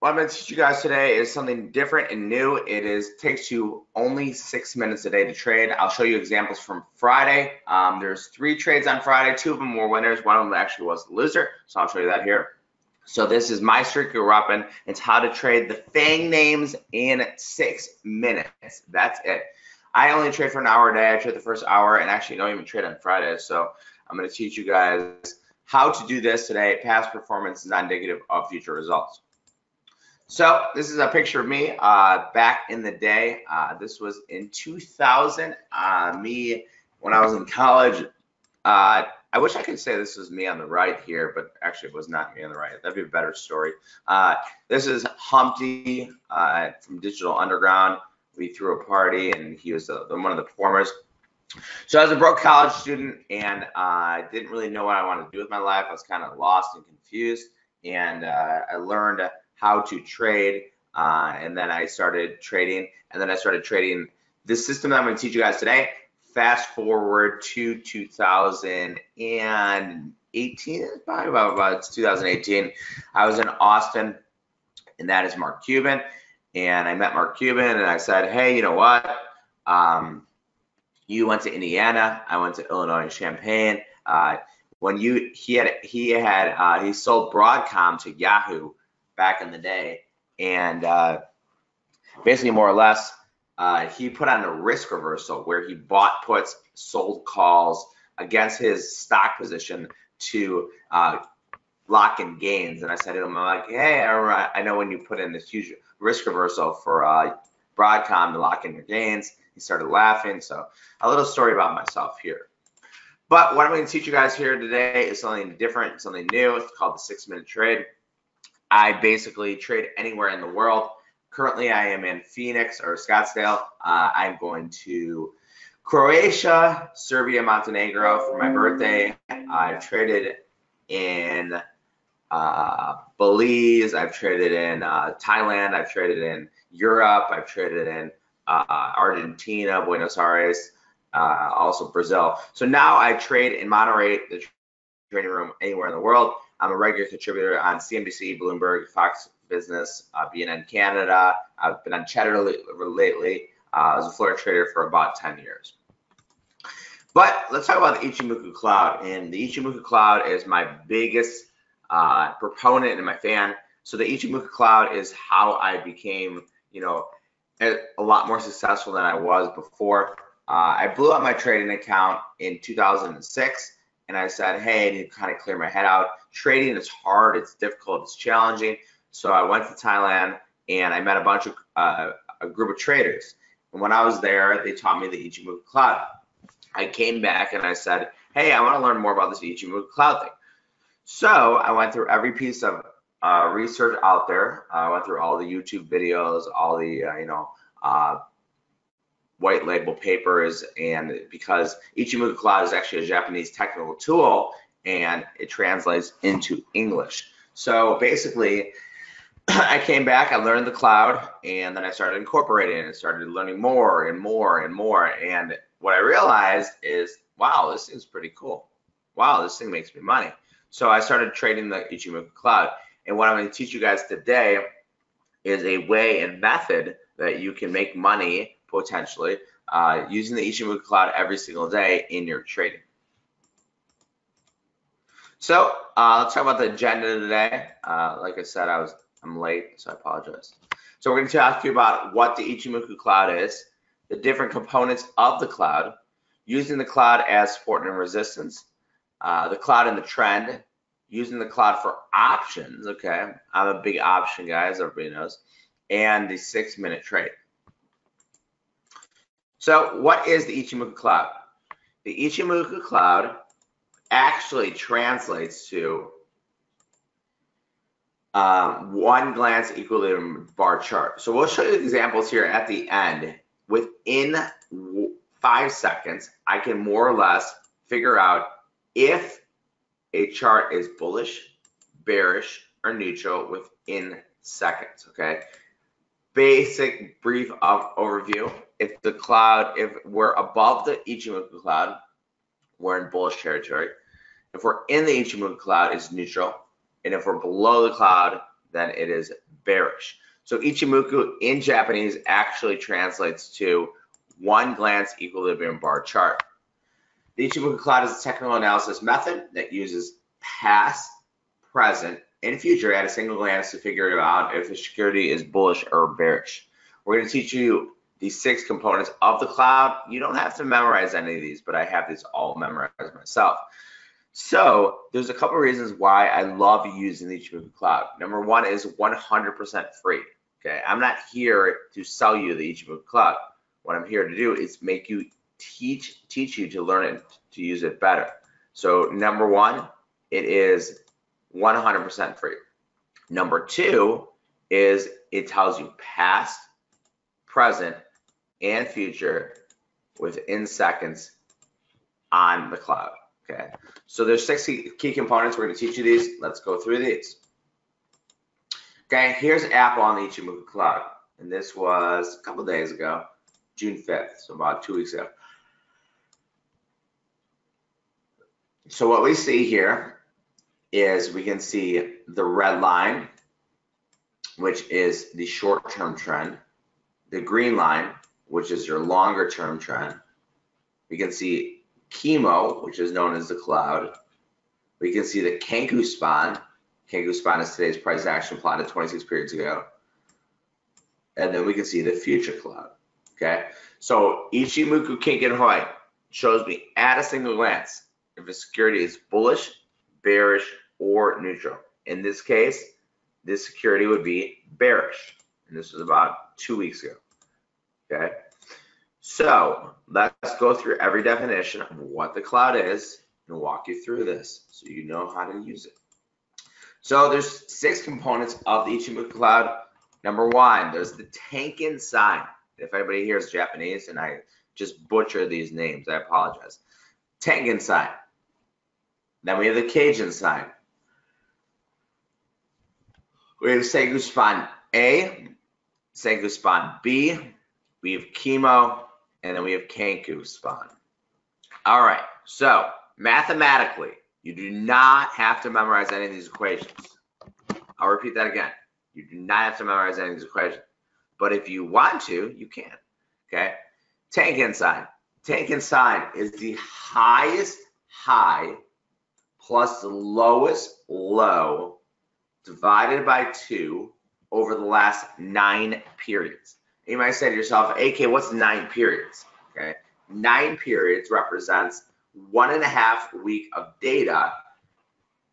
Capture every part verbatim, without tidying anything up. what I'm going to teach you guys today is something different and new. It is takes you only six minutes a day to trade. I'll show you examples from Friday. Um, there's three trades on Friday. Two of them were winners. One of them actually was the loser. So I'll show you that here. So this is my circuit we're up in. It's how to trade the FANG names in six minutes. That's it. I only trade for an hour a day. I trade the first hour and actually don't even trade on Fridays. So I'm going to teach you guys how to do this today. Past performance is not indicative of future results. So this is a picture of me uh, back in the day. Uh, this was in two thousand. Uh, me, when I was in college, uh, I wish I could say this was me on the right here, but actually it was not me on the right. That'd be a better story. Uh, this is Humpty uh, from Digital Underground. We threw a party and he was the, the, one of the performers. So I was a broke college student and I uh, didn't really know what I wanted to do with my life. I was kind of lost and confused, and uh, I learned how to trade, uh, and then I started trading, and then I started trading this system that I'm going to teach you guys today. Fast forward to two thousand eighteen, probably about, about two thousand eighteen. I was in Austin, and that is Mark Cuban. And I met Mark Cuban, and I said, hey, you know what? Um, you went to Indiana. I went to Illinois and Champaign. Uh, when you he had he had uh, he sold Broadcom to Yahoo back in the day, and uh, basically more or less. Uh, he put on a risk reversal where he bought puts, sold calls against his stock position to uh, lock in gains. And I said to him, I'm like, hey, all right, I know when you put in this huge risk reversal for uh, Broadcom to lock in your gains. He started laughing. So a little story about myself here. But what I'm going to teach you guys here today is something different, something new. It's called the six-minute trade. I basically trade anywhere in the world. Currently, I am in Phoenix or Scottsdale. Uh, I'm going to Croatia, Serbia, Montenegro for my birthday. I've traded in uh, Belize. I've traded in uh, Thailand. I've traded in Europe. I've traded in uh, Argentina, Buenos Aires, uh, also Brazil. So now I trade and moderate the trading room anywhere in the world. I'm a regular contributor on C N B C, Bloomberg, Fox Business, uh, B N N Canada. I've been on Cheddar lately. Uh, I was a Florida trader for about ten years. But let's talk about the Ichimoku Cloud. And the Ichimoku Cloud is my biggest uh, proponent and my fan. So the Ichimoku Cloud is how I became, you know, a lot more successful than I was before. Uh, I blew up my trading account in two thousand six. And I said, hey, I need to kind of clear my head out. Trading is hard, it's difficult, it's challenging. So I went to Thailand and I met a bunch of uh, a group of traders. And when I was there, they taught me the Ichimoku Cloud. I came back and I said, hey, I want to learn more about this Ichimoku Cloud thing. So I went through every piece of uh, research out there. I went through all the YouTube videos, all the uh, you know uh, white label papers, and because Ichimoku Cloud is actually a Japanese technical tool and it translates into English. So basically, I came back, I learned the cloud, and then I started incorporating it and started learning more and more and more. And what I realized is, wow, this thing's pretty cool. Wow, this thing makes me money. So I started trading the Ichimoku Cloud. And what I'm going to teach you guys today is a way and method that you can make money potentially uh, using the Ichimoku Cloud every single day in your trading. So uh, let's talk about the agenda today. Uh, like I said, I was I'm late, so I apologize. So we're going to talk to you about what the Ichimoku Cloud is, the different components of the cloud, using the cloud as support and resistance, uh, the cloud and the trend, using the cloud for options. Okay, I'm a big option guy, as everybody knows, and the six-minute trade. So what is the Ichimoku Cloud? The Ichimoku Cloud actually translates to um one glance equilibrium bar chart. So we'll show you examples here at the end. Within five seconds, I can more or less figure out if a chart is bullish, bearish, or neutral within seconds. Okay, basic brief of overview. If the cloud, if we're above the Ichimoku Cloud, we're in bullish territory. If we're in the Ichimoku Cloud, it's neutral. And if we're below the cloud, then it is bearish. So Ichimoku in Japanese actually translates to one glance equilibrium bar chart. The Ichimoku cloud is a technical analysis method that uses past, present, and future at a single glance to figure out if the security is bullish or bearish. We're going to teach you the six components of the cloud. You don't have to memorize any of these, but I have these all memorized myself. So there's a couple of reasons why I love using the Ichimoku cloud. Number one is one hundred percent free. Okay, I'm not here to sell you the Ichimoku cloud. What I'm here to do is make you teach, teach you to learn it, to use it better. So number one, it is one hundred percent free. Number two is it tells you past, present, and future within seconds on the cloud. Okay, so there's six key components. We're going to teach you these. Let's go through these. Okay, here's Apple on the Ichimoku cloud, and this was a couple days ago, June fifth, so about two weeks ago. So what we see here is we can see the red line, which is the short-term trend, the green line, which is your longer-term trend. We can see Kumo, which is known as the cloud. We can see the Kanku Span. Kanku Span is today's price action plotted twenty-six periods ago. And then we can see the future cloud. Okay, so Ichimoku Kinko Hyo shows me at a single glance if a security is bullish, bearish, or neutral. In this case, this security would be bearish. And this was about two weeks ago. Okay, so let's go through every definition of what the cloud is and walk you through this so you know how to use it. So there's six components of the Ichimoku cloud. Number one, there's the Tenkan-sen. If anybody here is Japanese and I just butcher these names, I apologize. Tenkan-sen. Then we have the Kijun-sen. We have Senkou Span A, Senkou Span B, we have Kumo, and then we have Kanku Span. All right, so mathematically, you do not have to memorize any of these equations. I'll repeat that again. You do not have to memorize any of these equations. But if you want to, you can, okay? Tenkan-sen. Tenkan-sen is the highest high plus the lowest low divided by two over the last nine periods. You might say to yourself, A K, what's nine periods? Okay, nine periods represents one and a half week of data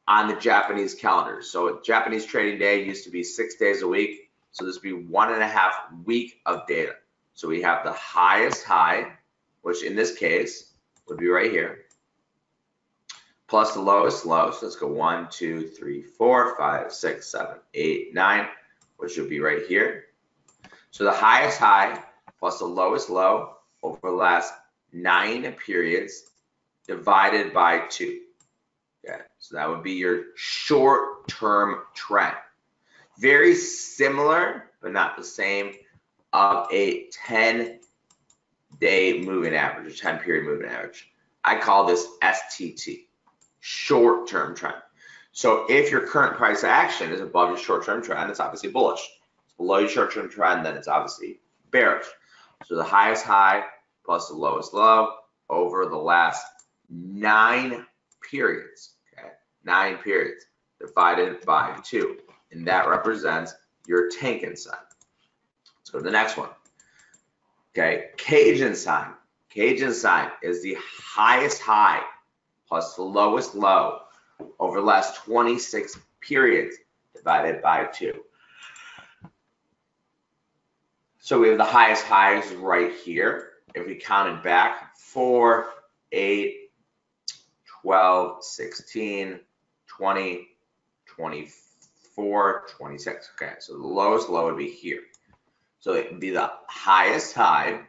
on the Japanese calendar. So Japanese trading day used to be six days a week. So this would be one and a half week of data. So we have the highest high, which in this case would be right here, plus the lowest low. So let's go one, two, three, four, five, six, seven, eight, nine, which would be right here. So the highest high plus the lowest low over the last nine periods divided by two. Okay, so that would be your short-term trend. Very similar, but not the same, of a ten-day moving average, a ten-period moving average. I call this S T T. Short-term trend. So if your current price action is above your short-term trend, it's obviously bullish. It's below your short-term trend, then it's obviously bearish. So the highest high plus the lowest low over the last nine periods, okay, nine periods divided by two, and that represents your Tenkan-sen. Let's go to the next one. Okay, Kijun-sen. Kijun-sen is the highest high plus the lowest low over the last twenty-six periods divided by two. So we have the highest highs right here. If we counted back, four, eight, twelve, sixteen, twenty, twenty-four, twenty-six. Okay, so the lowest low would be here. So it would be the highest high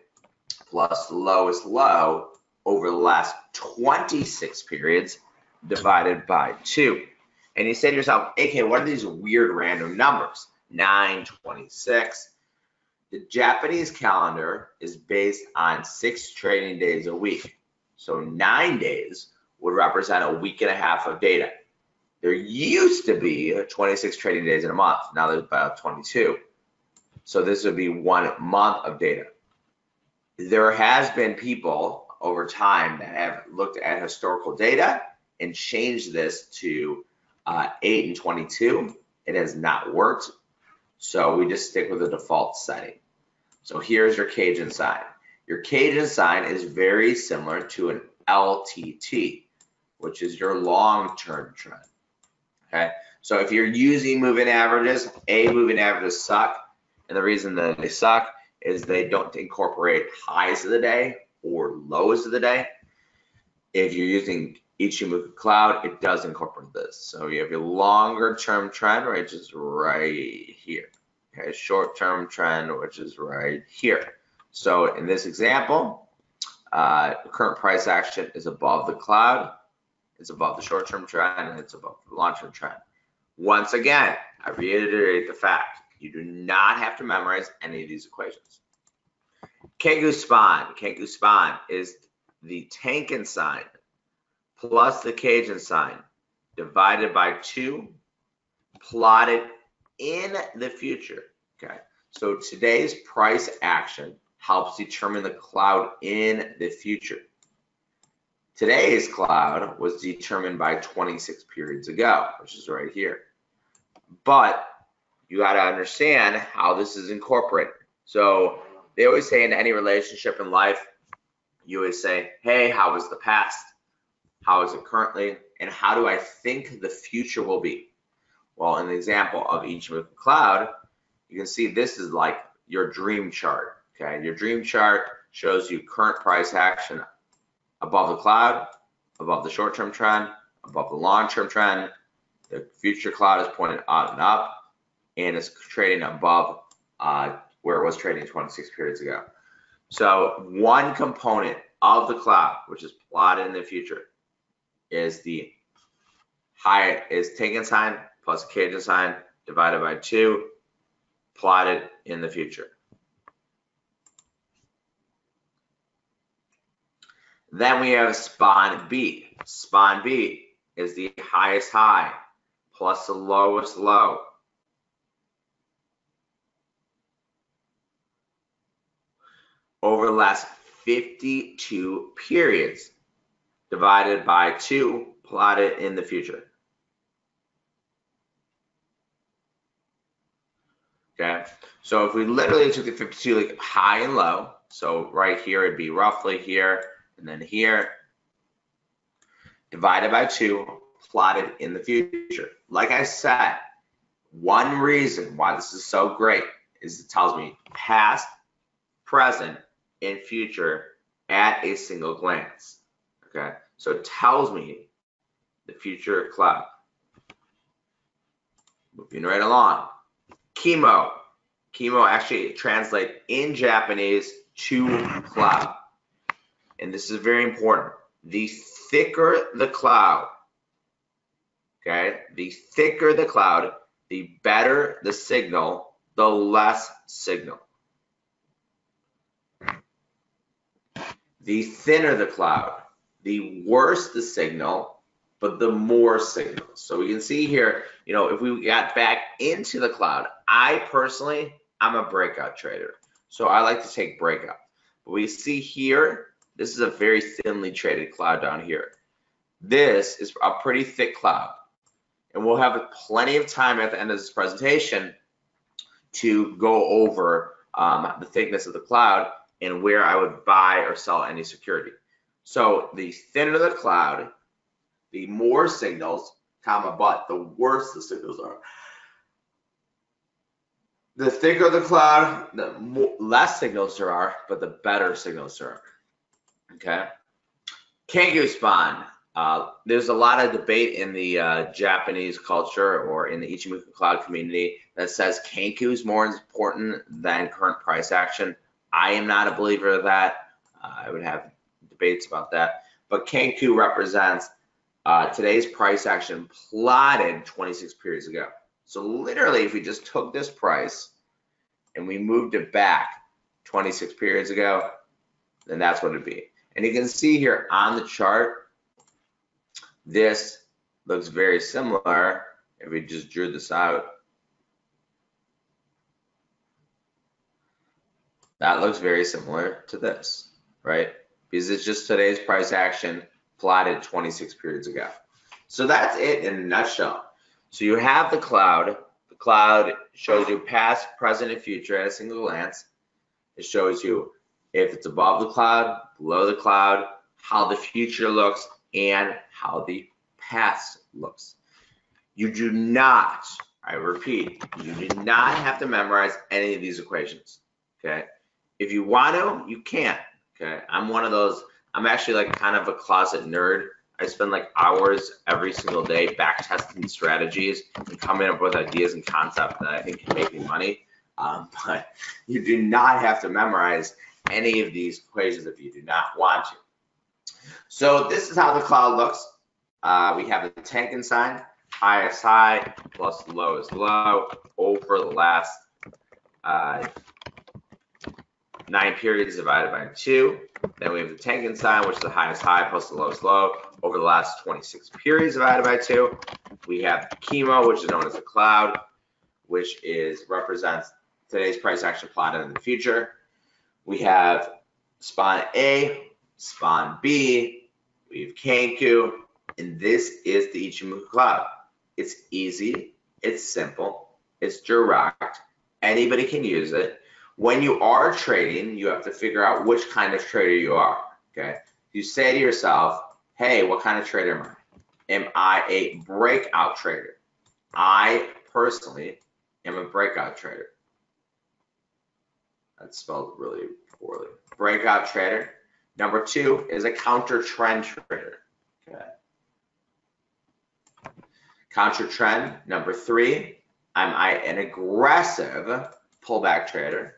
plus the lowest low over the last twenty-six periods divided by two. And you say to yourself, A K, what are these weird random numbers? nine, twenty-six. The Japanese calendar is based on six trading days a week. So nine days would represent a week and a half of data. There used to be twenty-six trading days in a month. Now there's about twenty-two. So this would be one month of data. There has been people over time that have looked at historical data and changed this to uh, eight and twenty-two. It has not worked. So we just stick with the default setting. So here's your Kijun sign. Your Kijun sign is very similar to an L T T, which is your long-term trend. Okay, so if you're using moving averages, A, moving averages suck, and the reason that they suck is they don't incorporate highs of the day or lows of the day. If you're using Ichimoku Cloud, it does incorporate this. So you have your longer-term trend, which is right here. Okay, short-term trend, which is right here. So in this example, uh, current price action is above the cloud, it's above the short-term trend, and it's above the long-term trend. Once again, I reiterate the fact, you do not have to memorize any of these equations. Kanku Span, Kanku Span is the Tenkan sign plus the Kijun sign divided by two, plotted in the future. Okay, so today's price action helps determine the cloud in the future. Today's cloud was determined by twenty-six periods ago, which is right here. But you got to understand how this is incorporated. So they always say in any relationship in life, you always say, hey, how was the past? How is it currently? And how do I think the future will be? Well, in the example of Ichimoku Cloud, you can see this is like your dream chart. Okay, your dream chart shows you current price action above the cloud, above the short-term trend, above the long-term trend. The future cloud is pointed out and up, and it's trading above uh, where it was trading twenty-six periods ago. So one component of the cloud, which is plotted in the future, is the high is Tenkan sign plus Kijun sign divided by two, plotted in the future. Then we have Span B. Span B is the highest high plus the lowest low. Over the last fifty-two periods, divided by two, plotted in the future. Okay, so if we literally took the fifty-two like high and low, so right here it'd be roughly here, and then here, divided by two, plotted in the future. Like I said, one reason why this is so great is it tells me past, present, and future at a single glance. Okay, so it tells me the future cloud. Moving right along. Kumo. Kumo actually translates in Japanese to cloud. And this is very important. The thicker the cloud, okay, the thicker the cloud, the better the signal, the less signal. The thinner the cloud, the worse the signal, but the more signal. So we can see here, you know, if we got back into the cloud, I personally, I'm a breakout trader. So I like to take breakout. But we see here, this is a very thinly traded cloud down here. This is a pretty thick cloud. And we'll have plenty of time at the end of this presentation to go over um, the thickness of the cloud and where I would buy or sell any security. So the thinner the cloud, the more signals, comma, but the worse the signals are. The thicker the cloud, the more, less signals there are, but the better signals there are. Okay, Kanku Span. Uh, there's a lot of debate in the uh, Japanese culture or in the Ichimoku Cloud community that says Kanku is more important than current price action. I am not a believer of that. Uh, I would have debates about that. But Kanku represents uh, today's price action plotted twenty-six periods ago. So literally, if we just took this price and we moved it back twenty-six periods ago, then that's what it'd be. And you can see here on the chart, this looks very similar if we just drew this out. That looks very similar to this, right? Because it's just today's price action plotted twenty-six periods ago. So that's it in a nutshell. So you have the cloud. The cloud shows you past, present, and future at a single glance. It shows you if it's above the cloud, below the cloud, how the future looks, and how the past looks. You do not, I repeat, you do not have to memorize any of these equations, okay? If you want to, you can, okay? I'm one of those, I'm actually like kind of a closet nerd. I spend like hours every single day back testing strategies and coming up with ideas and concepts that I think can make me money. Um, but you do not have to memorize any of these equations if you do not want to. So this is how the cloud looks. Uh, we have the Tenkan-sen, high is high plus low is low over the last uh, nine periods divided by two. Then we have the Tenkan-sen, which is the highest high plus the lowest low over the last twenty-six periods divided by two. We have Kumo, which is known as the cloud, which is represents today's price action plotted in the future. We have Span A, Span B, we have Kanku, and this is the Ichimoku cloud. It's easy, it's simple, it's direct, anybody can use it. When you are trading, you have to figure out which kind of trader you are, okay? You say to yourself, hey, what kind of trader am I? Am I a breakout trader? I personally am a breakout trader. That's spelled really poorly. Breakout trader. Number two is a counter trend trader, okay? Counter trend. Number three, am I an aggressive pullback trader?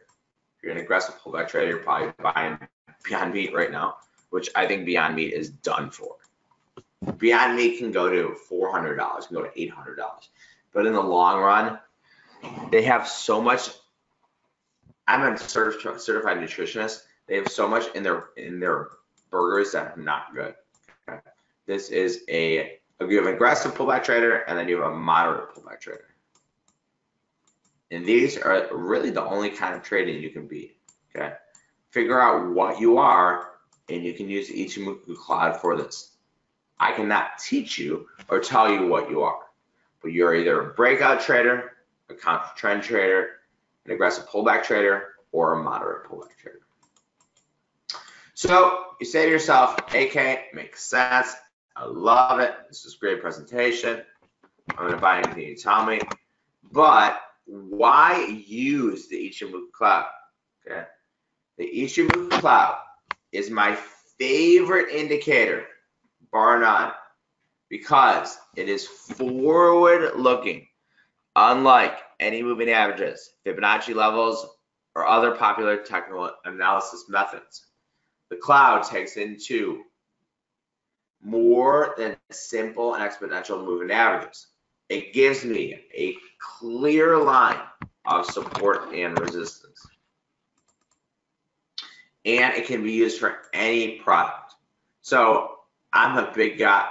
If you're an aggressive pullback trader, you're probably buying Beyond Meat right now, which I think Beyond Meat is done for. Beyond Meat can go to four hundred dollars, can go to eight hundred dollars. But in the long run, they have so much. I'm a certified nutritionist. They have so much in their in their burgers that are not good. Okay. This is a, you have an aggressive pullback trader, and then you have a moderate pullback trader. And these are really the only kind of trading you can be, okay? Figure out what you are, and you can use the Ichimoku cloud for this. I cannot teach you or tell you what you are, but you're either a breakout trader, a counter trend trader, an aggressive pullback trader, or a moderate pullback trader. So you say to yourself, A K, makes sense, I love it, this is a great presentation, I'm gonna buy anything you tell me, but why use the Ichimoku cloud? Okay, the Ichimoku cloud is my favorite indicator, bar none, because it is forward-looking, unlike any moving averages, Fibonacci levels, or other popular technical analysis methods. The cloud takes into more than simple and exponential moving averages. It gives me a clear line of support and resistance. And it can be used for any product. So I'm a big guy,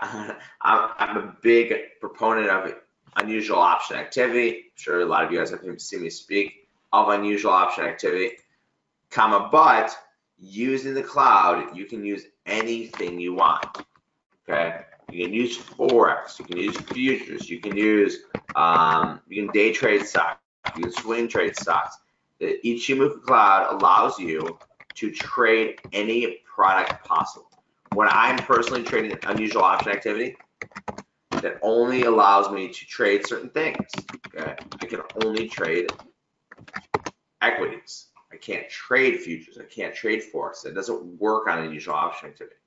I'm, I'm a big proponent of unusual option activity. I'm sure a lot of you guys have seen me speak of unusual option activity, comma, but using the cloud, you can use anything you want, okay? You can use Forex, you can use futures, you can use, um, you can day trade stocks, you can swing trade stocks. The Ichimoku cloud allows you to trade any product possible. When I'm personally trading unusual option activity, that only allows me to trade certain things, okay? I can only trade equities. I can't trade futures, I can't trade Forex. It doesn't work on unusual option activity.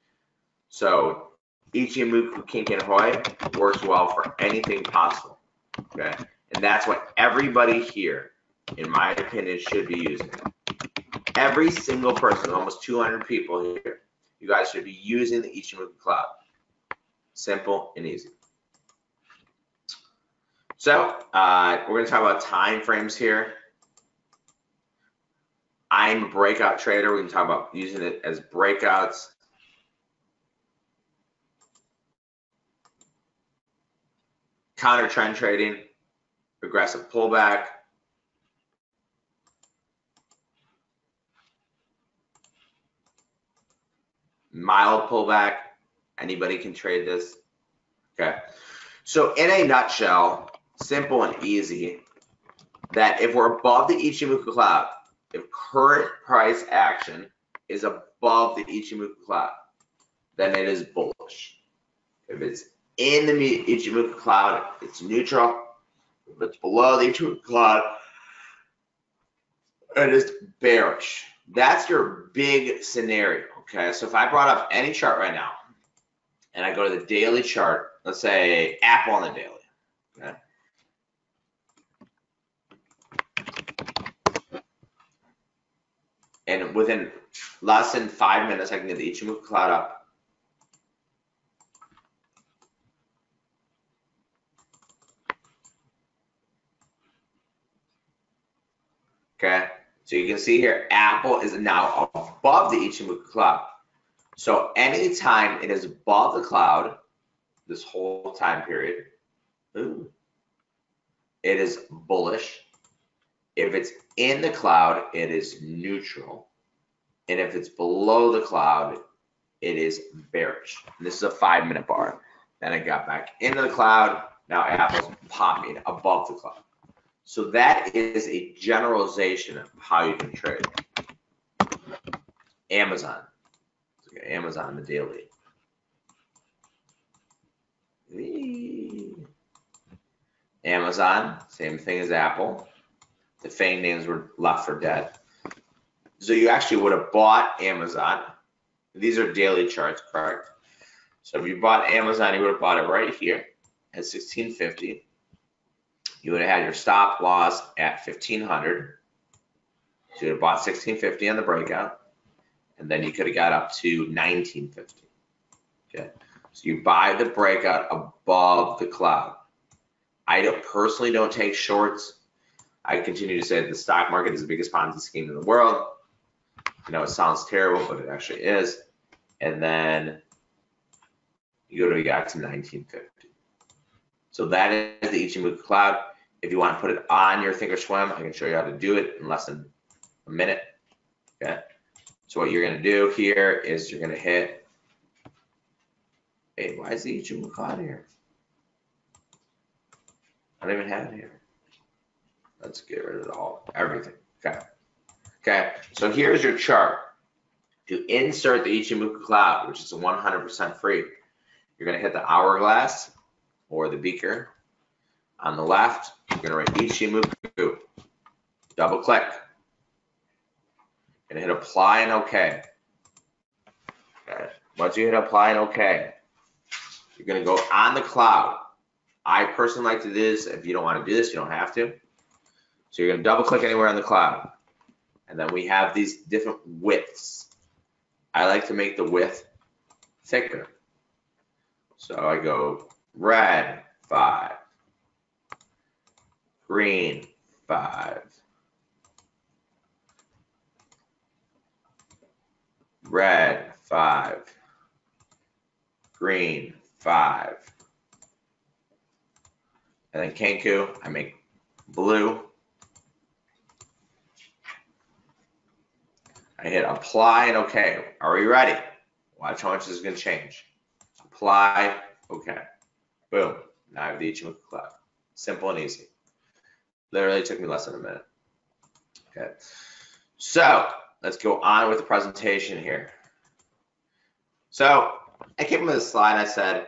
So Ichimoku Kinko Hyo works well for anything possible, okay? And that's what everybody here, in my opinion, should be using. Every single person, almost two hundred people here, you guys should be using the Ichimoku cloud. Simple and easy. So uh, we're gonna talk about time frames here. I'm a breakout trader. We can talk about using it as breakouts. counter trend trading, aggressive pullback. Mild pullback, anybody can trade this. Okay, so in a nutshell, simple and easy, that if we're above the Ichimoku cloud, if current price action is above the Ichimoku cloud, then it is bullish. If it's in the Ichimoku cloud, it's neutral. If it's below the Ichimoku cloud, it is bearish. That's your big scenario. Okay, so if I brought up any chart right now and I go to the daily chart, let's say Apple on the daily, okay? And within less than five minutes, I can get the Ichimoku cloud up. Okay, so you can see here, Apple is now above the Ichimoku cloud. So anytime it is above the cloud, this whole time period, ooh, it is bullish. If it's in the cloud, it is neutral. And if it's below the cloud, it is bearish. And this is a five minute bar. Then it got back into the cloud. Now Apple's popping above the cloud. So that is a generalization of how you can trade. Amazon. Okay, Amazon the daily. Amazon, same thing as Apple. The FANG names were left for dead. So you actually would have bought Amazon. These are daily charts, correct? So if you bought Amazon, you would have bought it right here at sixteen fifty. You would have had your stop loss at fifteen hundred. So you would have bought sixteen fifty on the breakout, and then you could have got up to nineteen fifty. Okay, so you buy the breakout above the cloud. I don't, personally don't take shorts. I continue to say that the stock market is the biggest Ponzi scheme in the world. You know, it sounds terrible, but it actually is. And then you go to got to nineteen fifty. So that is the Ichimoku cloud. If you want to put it on your Thinkorswim, I can show you how to do it in less than a minute. Okay. So what you're going to do here is you're going to hit. Hey, why is the Ichimoku cloud here? I don't even have it here. Let's get rid of all everything. Okay. Okay. So here's your chart. To insert the Ichimoku cloud, which is one hundred percent free, you're going to hit the hourglass or the beaker on the left. You're going to write Ichimoku. Double click. And hit apply and OK. Okay. Once you hit apply and OK, you're going to go on the cloud. I personally like to do this. If you don't want to do this, you don't have to. So you're going to double click anywhere on the cloud. And then we have these different widths. I like to make the width thicker. So I go red five, green five, red five, green five. And then Kanku, I make blue. I hit apply and okay. Are we ready? Watch how much this is going to change. Apply, okay. Boom. Now I have the Ichimoku cloud. Simple and easy. Literally took me less than a minute. Okay. So let's go on with the presentation here. So I came with this slide. I said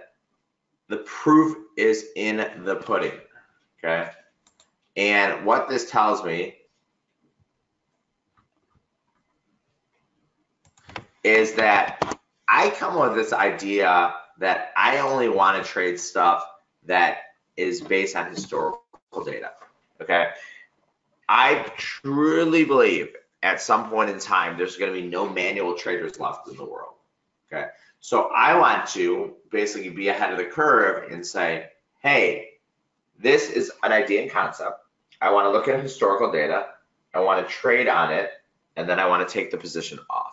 the proof is in the pudding. Okay. And what this tells me is that I come with this idea that I only want to trade stuff that is based on historical data, okay? I truly believe at some point in time, there's gonna be no manual traders left in the world, okay? So I want to basically be ahead of the curve and say, hey, this is an idea and concept. I wanna look at historical data, I wanna trade on it, and then I wanna take the position off.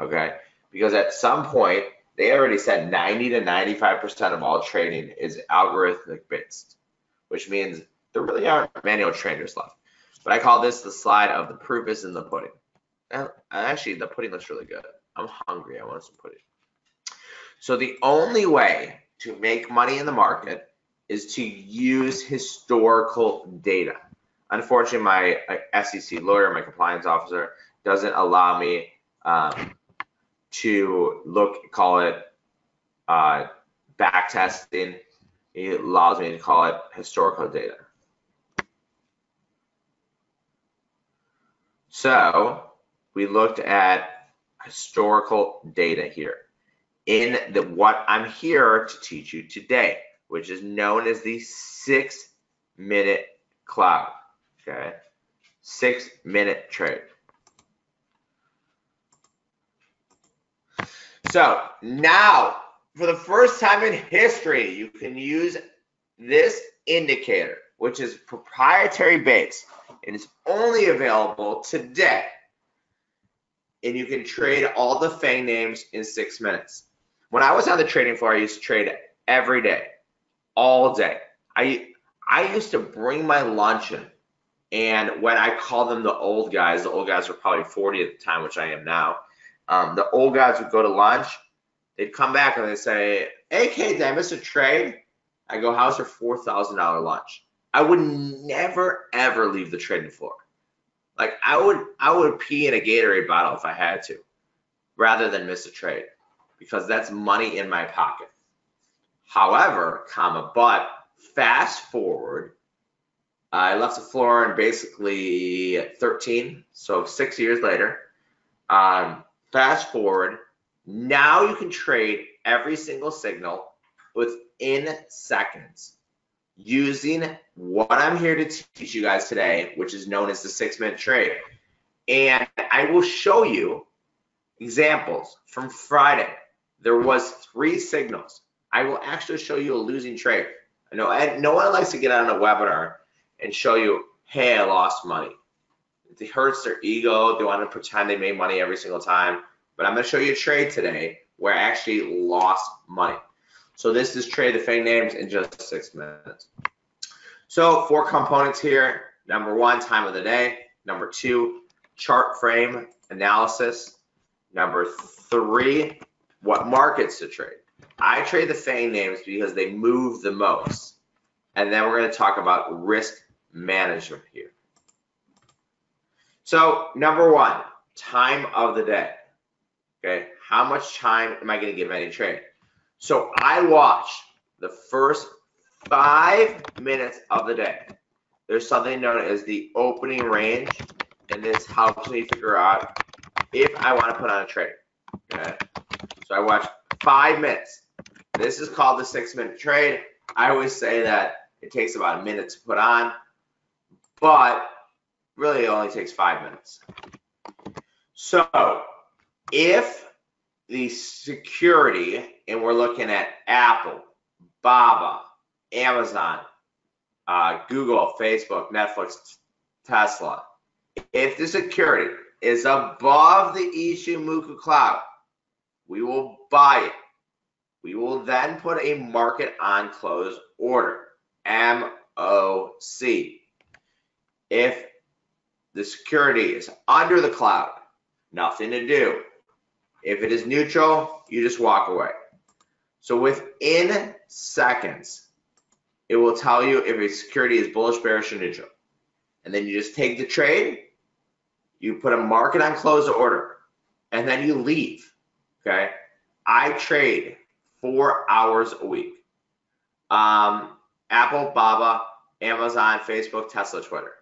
Okay, because at some point they already said ninety to ninety-five percent of all trading is algorithmic based. which means there really aren't manual traders left. But I call this the slide of the proof is in the pudding. And actually, the pudding looks really good. I'm hungry. I want some pudding. So the only way to make money in the market is to use historical data. Unfortunately, my S E C lawyer, my compliance officer, doesn't allow me um, to look, call it uh, back testing. He allows me to call it historical data. So we looked at historical data here in the what I'm here to teach you today, which is known as the six minute cloud. Okay, six minute trade. So now, for the first time in history, you can use this indicator, which is proprietary based, and it's only available today. And you can trade all the FANG names in six minutes. When I was on the trading floor, I used to trade every day, all day. I I used to bring my luncheon, and when I called them the old guys, the old guys were probably forty at the time, which I am now. Um, the old guys would go to lunch. They'd come back and they'd say, hey, K, did I miss a trade? I go, how's your four thousand dollar lunch? I would never, ever leave the trading floor. Like, I would I would pee in a Gatorade bottle if I had to, rather than miss a trade, because that's money in my pocket. However, comma, but fast forward, I left the floor in basically thirteen, so six years later. Um, fast forward. Now you can trade every single signal within seconds using what I'm here to teach you guys today, which is known as the six-minute trade. And I will show you examples from Friday. There was three signals. I will actually show you a losing trade. I know and no one likes to get on a webinar and show you, hey, I lost money. It hurts their ego. They want to pretend they made money every single time. But I'm going to show you a trade today where I actually lost money. So this is trade the FANG names in just six minutes. So four components here. Number one, time of the day. Number two, chart frame analysis. Number three, what markets to trade. I trade the FANG names because they move the most. And then we're going to talk about risk management here. So number one, time of the day. Okay, how much time am I going to give any trade? So I watch the first five minutes of the day. There's something known as the opening range, and this helps me figure out if I want to put on a trade. Okay, so I watch five minutes. This is called the six-minute trade. I always say that it takes about a minute to put on, but really it only takes five minutes. So if the security, and we're looking at Apple, Baba, Amazon, uh, Google, Facebook, Netflix, Tesla, if the security is above the Ichimoku cloud, we will buy it. We will then put a market on close order, M O C. If the security is under the cloud, nothing to do. If it is neutral, you just walk away. So within seconds, it will tell you if a security is bullish, bearish, or neutral. And then you just take the trade, you put a market on close order, and then you leave. Okay? I trade four hours a week. Um, Apple, Baba, Amazon, Facebook, Tesla, Twitter.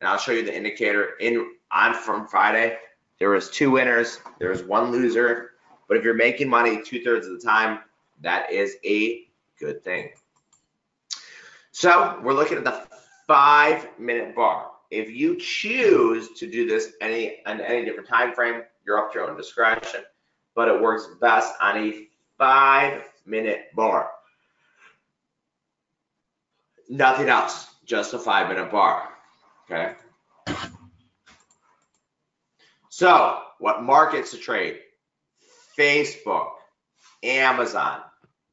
And I'll show you the indicator in on from Friday. There was two winners, there was one loser, but if you're making money two-thirds of the time, that is a good thing. So we're looking at the five-minute bar. If you choose to do this any on any different time frame, you're up to your own discretion, but it works best on a five-minute bar. Nothing else, just a five-minute bar, okay? So, what markets to trade? Facebook, Amazon,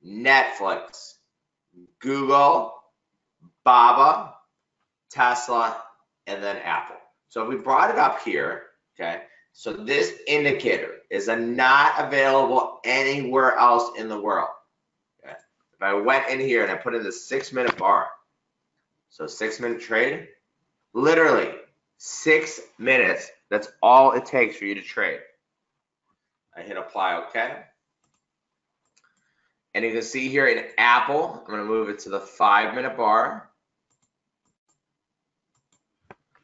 Netflix, Google, B A B A, Tesla, and then Apple. So if we brought it up here, okay, so this indicator is a not available anywhere else in the world. Okay? If I went in here and I put in the six minute bar, so six minute trade, literally six minutes, that's all it takes for you to trade. I hit apply, okay. And you can see here in Apple, I'm gonna move it to the five minute bar.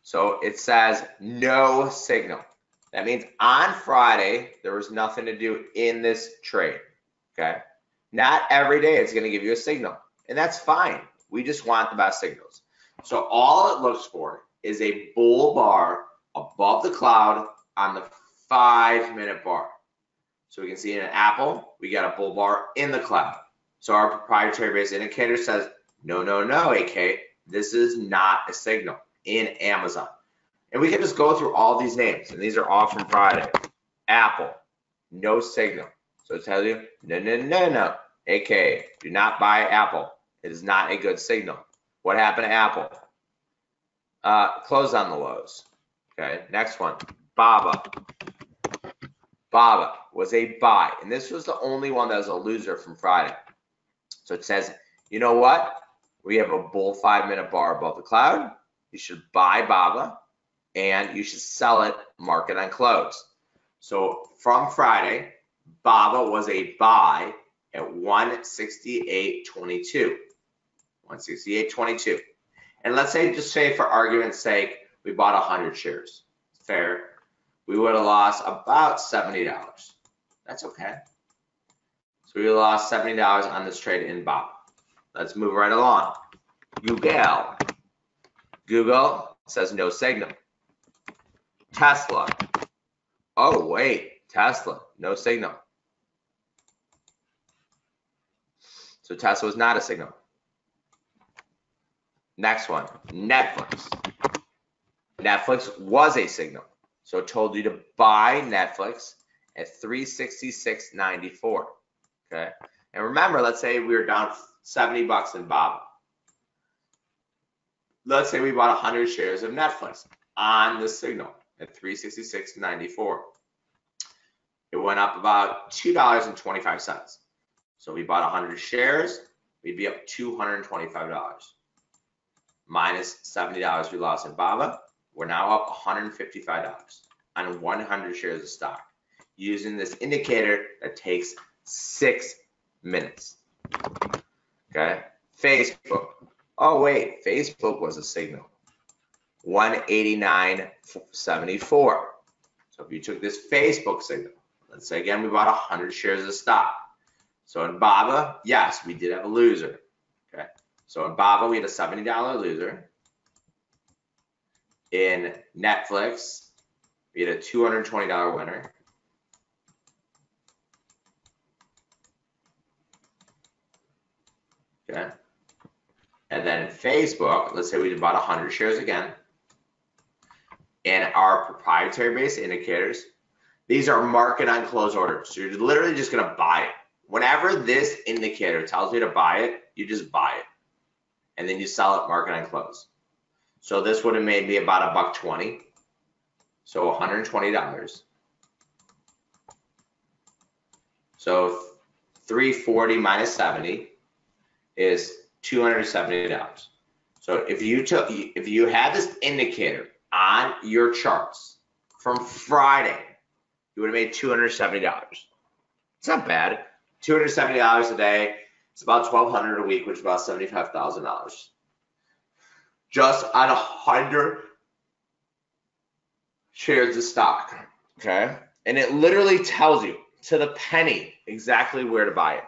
So it says no signal. That means on Friday, there was nothing to do in this trade, okay? Not every day it's gonna give you a signal, and that's fine. We just want the best signals. So all it looks for is a bull bar above the cloud on the five minute bar. So we can see in an Apple, we got a bull bar in the cloud. So our proprietary based indicator says, no, no, no, A K, this is not a signal in Amazon. And we can just go through all these names, and these are all from Friday. Apple, no signal. So it tells you, no, no, no, no, A K, do not buy Apple. It is not a good signal. What happened to Apple? Uh, close on the lows, okay? Next one, B A B A. B A B A was a buy, and this was the only one that was a loser from Friday. So it says, you know what? We have a bull five-minute bar above the cloud. You should buy B A B A, and you should sell it market on close. So from Friday, B A B A was a buy at one sixty-eight twenty-two. one sixty-eight twenty-two. And let's say, just say for argument's sake, we bought one hundred shares. Fair. We would have lost about seventy dollars. That's okay. So we lost seventy dollars on this trade in B A B A. Let's move right along. Google. Google says no signal. Tesla. Oh, wait. Tesla. No signal. So Tesla was not a signal. Next one. Netflix. Netflix was a signal. So it told you to buy Netflix at three sixty-six ninety-four, okay? And remember, let's say we were down seventy bucks in B A B A. Let's say we bought one hundred shares of Netflix on the signal at three sixty-six ninety-four. It went up about two dollars and twenty-five cents. So we bought one hundred shares, we'd be up two hundred twenty-five dollars. Minus seventy dollars we lost in B A B A. We're now up one hundred fifty-five dollars on one hundred shares of stock using this indicator that takes six minutes. Okay, Facebook. Oh wait, Facebook was a signal. one eighty-nine seventy-four. So if you took this Facebook signal, let's say again we bought one hundred shares of stock. So in B A B A, yes, we did have a loser. Okay, so in B A B A we had a seventy dollar loser. In Netflix, we had a two hundred twenty dollar winner. Okay. And then in Facebook, let's say we did about one hundred shares again. And our proprietary based indicators, these are market on close orders. So you're literally just going to buy it. Whenever this indicator tells you to buy it, you just buy it. And then you sell it market on close. So this would have made me about a buck twenty. So one hundred twenty dollars. So three forty minus seventy is two hundred seventy dollars. So if you took, if you had this indicator on your charts from Friday, you would have made two hundred seventy dollars. It's not bad. two hundred seventy dollars a day. It's about twelve hundred dollars a week, which is about seventy-five thousand dollars. Just on a hundred shares of stock, okay? And it literally tells you to the penny exactly where to buy it,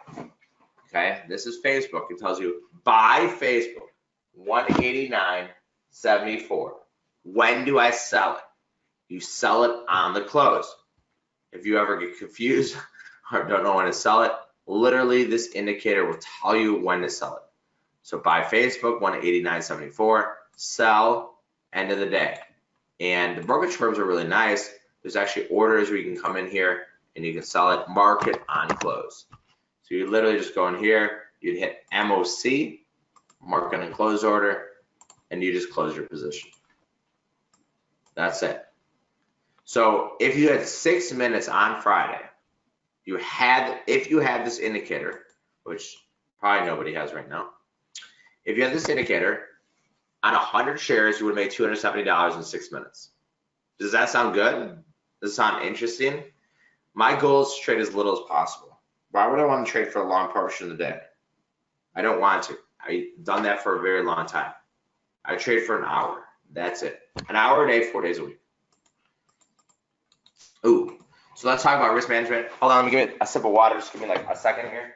okay? This is Facebook. It tells you buy Facebook, one eighty-nine seventy-four. When do I sell it? You sell it on the close. If you ever get confused or don't know when to sell it, literally this indicator will tell you when to sell it. So buy Facebook, one eighty-nine seventy-four, sell, end of the day. And the brokerage firms are really nice. There's actually orders where you can come in here and you can sell it market on close. So you literally just go in here, you'd hit M O C, market on close order, and you just close your position. That's it. So if you had six minutes on Friday, you had, if you had this indicator, which probably nobody has right now, if you had this indicator on one hundred shares, you would have made two hundred seventy dollars in six minutes. Does that sound good? Does it sound interesting? My goal is to trade as little as possible. Why would I want to trade for a long portion of the day? I don't want to. I've done that for a very long time. I trade for an hour. That's it. An hour a day, four days a week. Ooh. So let's talk about risk management. Hold on, let me give it a sip of water. Just give me like a second here.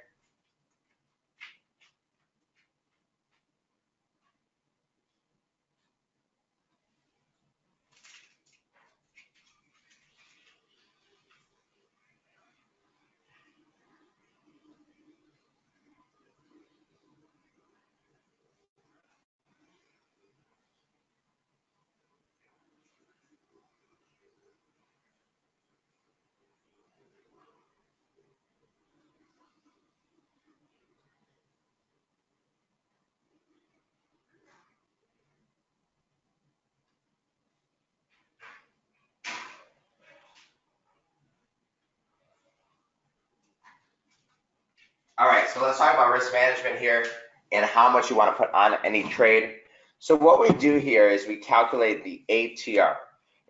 All right, so let's talk about risk management here and how much you want to put on any trade. So what we do here is we calculate the A T R.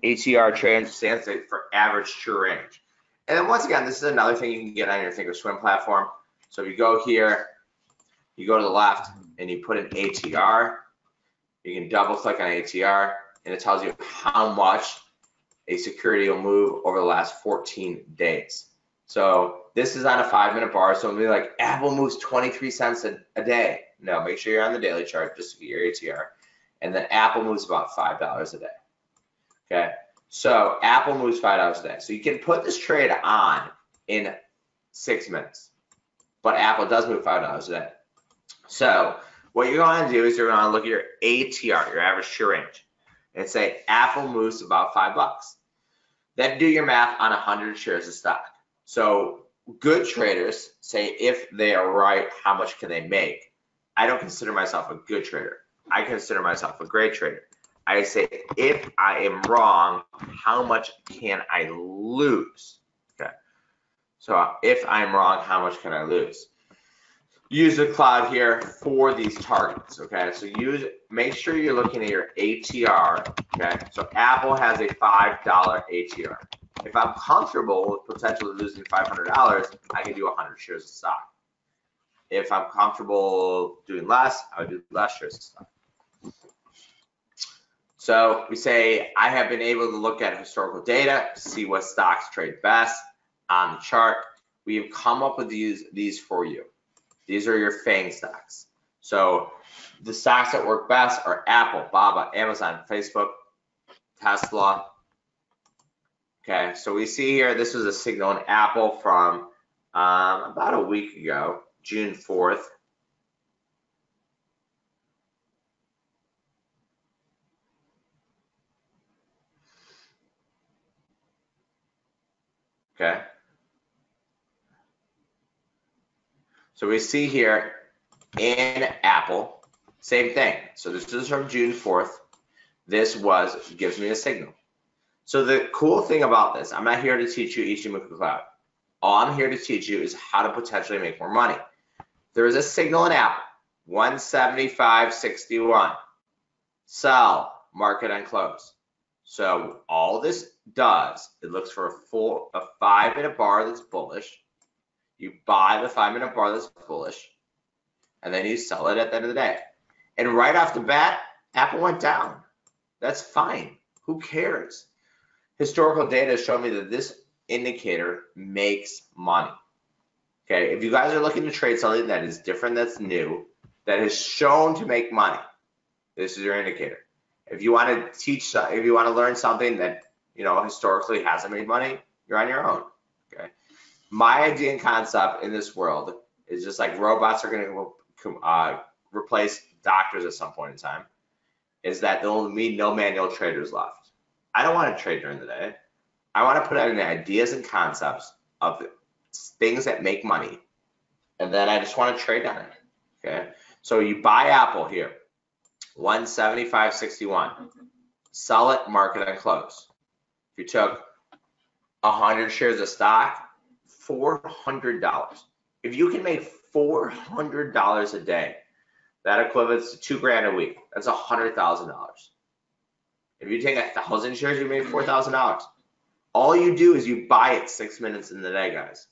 A T R trade stands for average true range. And then once again, this is another thing you can get on your Thinkorswim platform. So if you go here, you go to the left and you put an A T R. You can double click on A T R and it tells you how much a security will move over the last fourteen days. So this is on a five minute bar, so it'll be like Apple moves twenty-three cents a, a day. No, make sure you're on the daily chart, just to get your A T R. And then Apple moves about five dollars a day. Okay, so Apple moves five dollars a day. So you can put this trade on in six minutes, but Apple does move five dollars a day. So what you're gonna do is you're gonna look at your A T R, your average true range, and say Apple moves about five bucks. Then do your math on one hundred shares of stock. So good traders say if they are right, how much can they make? I don't consider myself a good trader. I consider myself a great trader. I say if I am wrong, how much can I lose? Okay. So if I'm wrong, how much can I lose? Use the cloud here for these targets. Okay. So use, make sure you're looking at your A T R. Okay. So Apple has a five dollar A T R. If I'm comfortable with potentially losing five hundred dollars, I can do one hundred shares of stock. If I'm comfortable doing less, I would do less shares of stock. So we say, I have been able to look at historical data, see what stocks trade best on the chart. We have come up with these, these for you. These are your FANG stocks. So the stocks that work best are Apple, Baba, Amazon, Facebook, Tesla. Okay, so we see here, this was a signal in Apple from um, about a week ago, June fourth. Okay. So we see here in Apple, same thing. So this is from June fourth. This was, gives me a signal. So the cool thing about this, I'm not here to teach you Ichimoku Cloud. All I'm here to teach you is how to potentially make more money. There is a signal in Apple, one seventy-five sixty-one. Sell, market on close. So all this does, it looks for a full, a five minute bar that's bullish. You buy the five minute bar that's bullish, and then you sell it at the end of the day. And right off the bat, Apple went down. That's fine, who cares? Historical data show me that this indicator makes money. Okay, if you guys are looking to trade something that is different, that's new, that is shown to make money, this is your indicator. If you want to teach, if you want to learn something that, you know, historically hasn't made money, you're on your own. Okay, my idea and concept in this world is just like robots are going to uh, replace doctors at some point in time, is that there will be no manual traders left. I don't want to trade during the day. I want to put out the ideas and concepts of things that make money, and then I just want to trade on it. Okay, so you buy Apple here. one seventy-five sixty-one. Sell it, market and close. If you took one hundred shares of stock, four hundred dollars. If you can make four hundred dollars a day, that equivalents to two grand a week. That's one hundred thousand dollars. If you take one thousand shares, you made four thousand dollars. All you do is you buy it six minutes in the day, guys.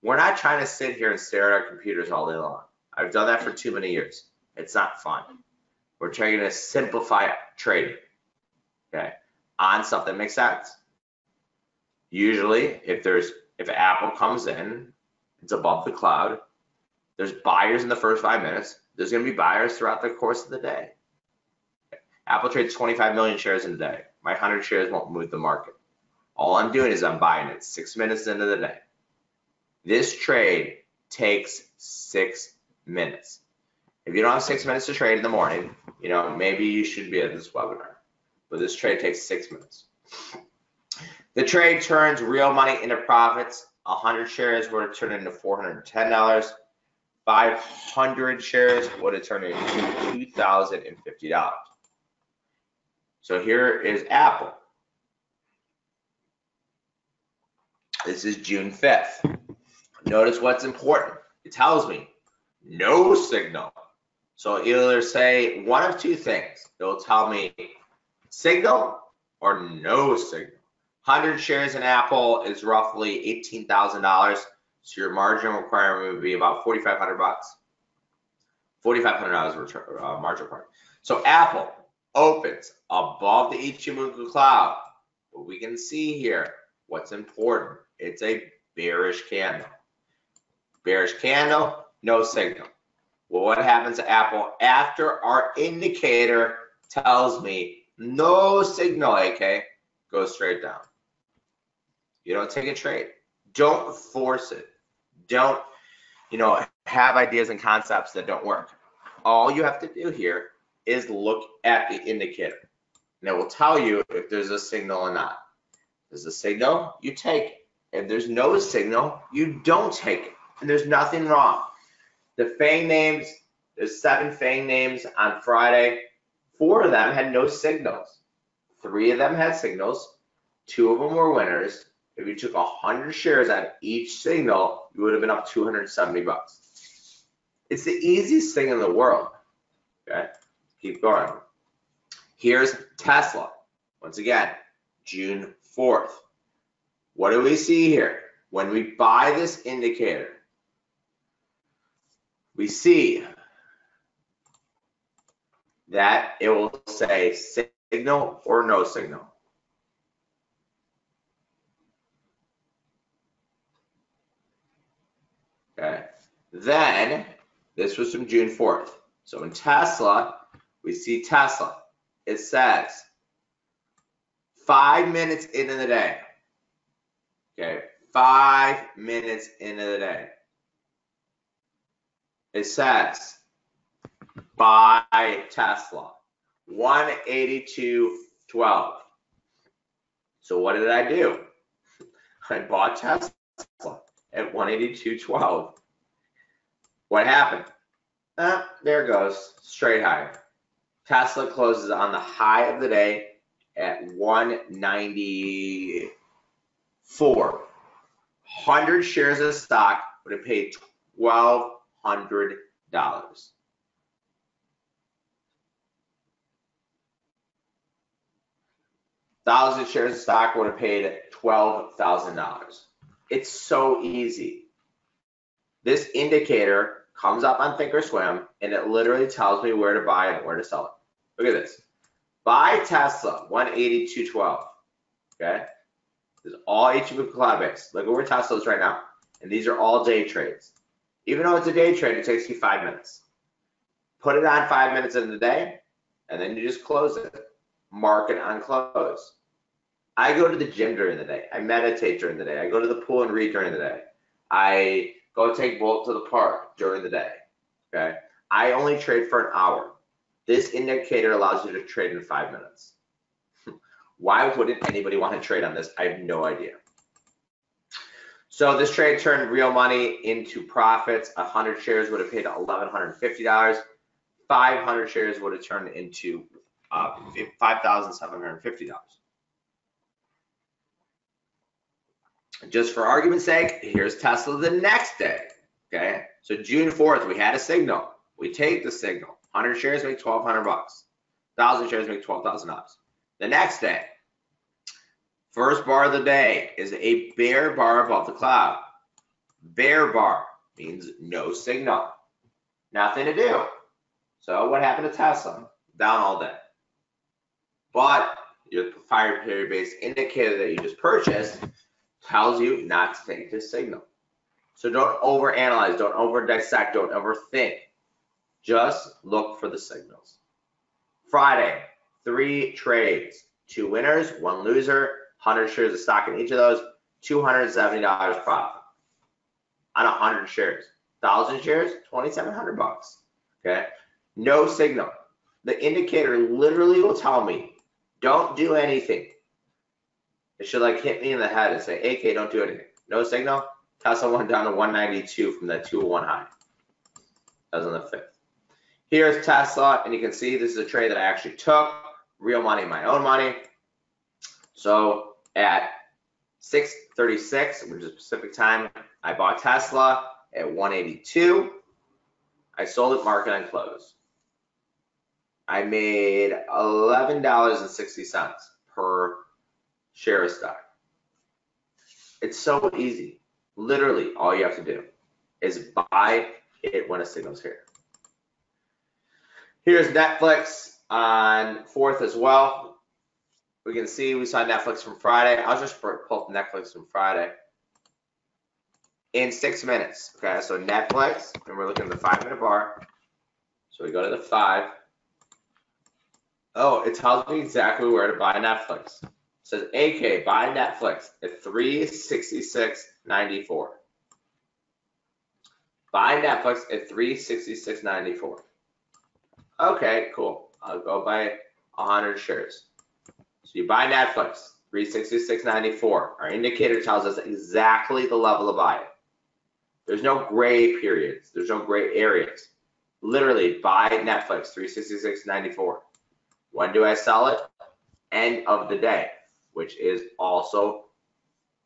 We're not trying to sit here and stare at our computers all day long. I've done that for too many years. It's not fun. We're trying to simplify trading, okay, on stuff that makes sense. Usually, if there's if Apple comes in, it's above the cloud. There's buyers in the first five minutes. There's going to be buyers throughout the course of the day. Okay. Apple trades twenty-five million shares in a day. My one hundred shares won't move the market. All I'm doing is I'm buying it six minutes into the day. This trade takes six minutes. If you don't have six minutes to trade in the morning, you know, maybe you should be at this webinar, but this trade takes six minutes. The trade turns real money into profits. one hundred shares would have turned into four hundred ten dollars. five hundred shares would have turned into two thousand fifty dollars. So here is Apple. This is June fifth. Notice what's important. It tells me no signal. So either say one of two things. It'll tell me signal or no signal. one hundred shares in Apple is roughly eighteen thousand dollars. So your margin requirement would be about forty-five hundred bucks. forty-five hundred dollars uh, margin requirement. So Apple opens above the Ichimoku cloud. But we can see here what's important. It's a bearish candle. Bearish candle, no signal. Well, what happens to Apple after our indicator tells me no signal, A K, goes straight down. You don't take a trade. Don't force it. Don't, you know, have ideas and concepts that don't work. All you have to do here is look at the indicator. And it will tell you if there's a signal or not. If there's a signal, you take it. If there's no signal, you don't take it. And there's nothing wrong. The FANG names, there's seven FANG names on Friday. Four of them had no signals. Three of them had signals. Two of them were winners. If you took one hundred shares at each signal, you would have been up two hundred seventy bucks. It's the easiest thing in the world. Okay, keep going. Here's Tesla. Once again, June fourth. What do we see here? When we buy this indicator, we see that it will say signal or no signal. Okay. Then this was from June fourth. So in Tesla, we see Tesla. It says five minutes into the day. Okay, five minutes into the day. It says buy Tesla one eighty-two twelve. So what did I do? I bought Tesla at one eighty-two twelve. What happened? Ah, there it goes, straight higher. Tesla closes on the high of the day at one ninety-four. one hundred shares of stock would have paid twelve hundred dollars. one thousand shares of stock would have paid twelve thousand dollars. It's so easy. This indicator comes up on Thinkorswim and it literally tells me where to buy and where to sell it. Look at this. Buy Tesla, one eighty-two twelve. Okay? This is all Ichimoku cloud based. Look at where Tesla is right now. And these are all day trades. Even though it's a day trade, it takes you five minutes. Put it on five minutes in the day, and then you just close it. Market on close. I go to the gym during the day. I meditate during the day. I go to the pool and read during the day. I go take Bolt to the park during the day. Okay. I only trade for an hour. This indicator allows you to trade in five minutes. Why wouldn't anybody want to trade on this? I have no idea. So this trade turned real money into profits. one hundred shares would have paid eleven fifty dollars. five hundred shares would have turned into uh, five thousand seven hundred fifty dollars. Just for argument's sake, here's Tesla the next day, okay? So June fourth, we had a signal. We take the signal. one hundred shares make twelve hundred bucks. one thousand shares make twelve thousand dollars. The next day, first bar of the day is a bear bar above the cloud. Bear bar means no signal, nothing to do. So what happened to Tesla? Down all day. But your prior period-based indicator that you just purchased tells you not to take this signal. So don't overanalyze, don't over-dissect, don't overthink. Just look for the signals. Friday, three trades, two winners, one loser, one hundred shares of stock in each of those, two hundred seventy dollars profit on one hundred shares. one thousand shares, twenty-seven hundred bucks. Okay, no signal. The indicator literally will tell me, don't do anything. It should like hit me in the head and say, A K, don't do anything. No signal. Tesla went down to one ninety-two from that two oh one high. That was on the fifth. Here's Tesla, and you can see this is a trade that I actually took. Real money, my own money. So at six thirty-six, which is Pacific time, I bought Tesla at one eighty-two. I sold it market on close. I made eleven dollars and sixty cents per share of stock. It's so easy. Literally, all you have to do is buy it when a signal's here. Here's Netflix on fourth as well. We can see we saw Netflix from Friday. I'll just pull Netflix from Friday in six minutes. Okay, so Netflix, and we're looking at the five-minute bar. So we go to the five. Oh, it tells me exactly where to buy Netflix. It says, A K, buy Netflix at three sixty-six ninety-four. Buy Netflix at three sixty-six ninety-four. Okay, cool. I'll go buy one hundred shares. So you buy Netflix, three sixty-six ninety-four. Our indicator tells us exactly the level of buy. There's no gray periods. There's no gray areas. Literally, buy Netflix, three sixty-six ninety-four. When do I sell it? End of the day, which is also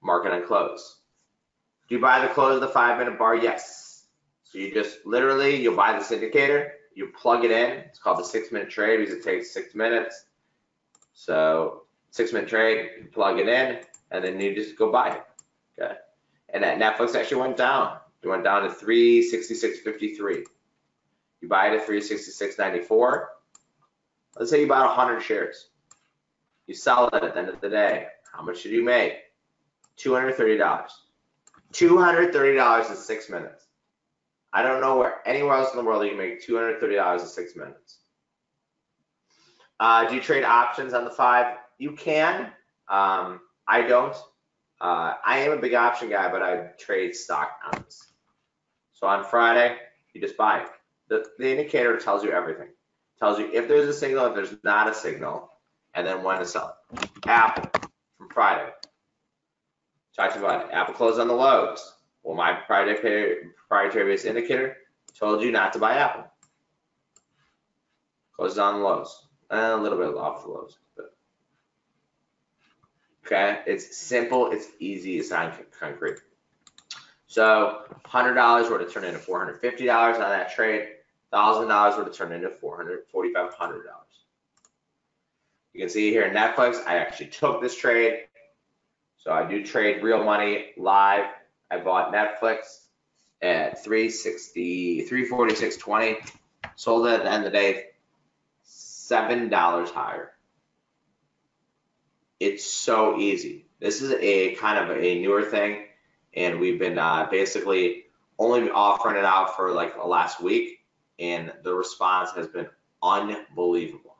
market on close. Do you buy the close of the five-minute bar? Yes. So you just literally, you'll buy this indicator. You plug it in. It's called the six-minute trade because it takes six minutes. So six-minute trade, you plug it in, and then you just go buy it. Okay. And that Netflix actually went down. It went down to three sixty-six fifty-three. You buy it at three sixty-six ninety-four. Let's say you bought one hundred shares. You sell it at the end of the day. How much did you make? two hundred thirty dollars. two hundred thirty dollars in six minutes. I don't know where anywhere else in the world you can make two hundred thirty dollars in six minutes. Uh, do you trade options on the five? You can. Um, I don't. Uh, I am a big option guy, but I trade stock on this. So on Friday, you just buy it. The, the indicator tells you everything. It tells you if there's a signal, if there's not a signal, and then when to sell it. Apple from Friday. Talked about it. Apple closed on the lows. Well, my proprietary, proprietary based indicator told you not to buy Apple. Closes on lows, a little bit off the lows. But. Okay, it's simple, it's easy, it's not concrete. So one hundred dollars would have turned into four hundred fifty dollars on that trade. one thousand dollars would have turned into four hundred, four thousand five hundred dollars. You can see here in Netflix, I actually took this trade. So I do trade real money live. I bought Netflix at three sixty, three forty-six twenty, sold it at the end of the day, seven dollars higher. It's so easy. This is a kind of a newer thing, and we've been uh, basically only offering it out for like the last week, and the response has been unbelievable.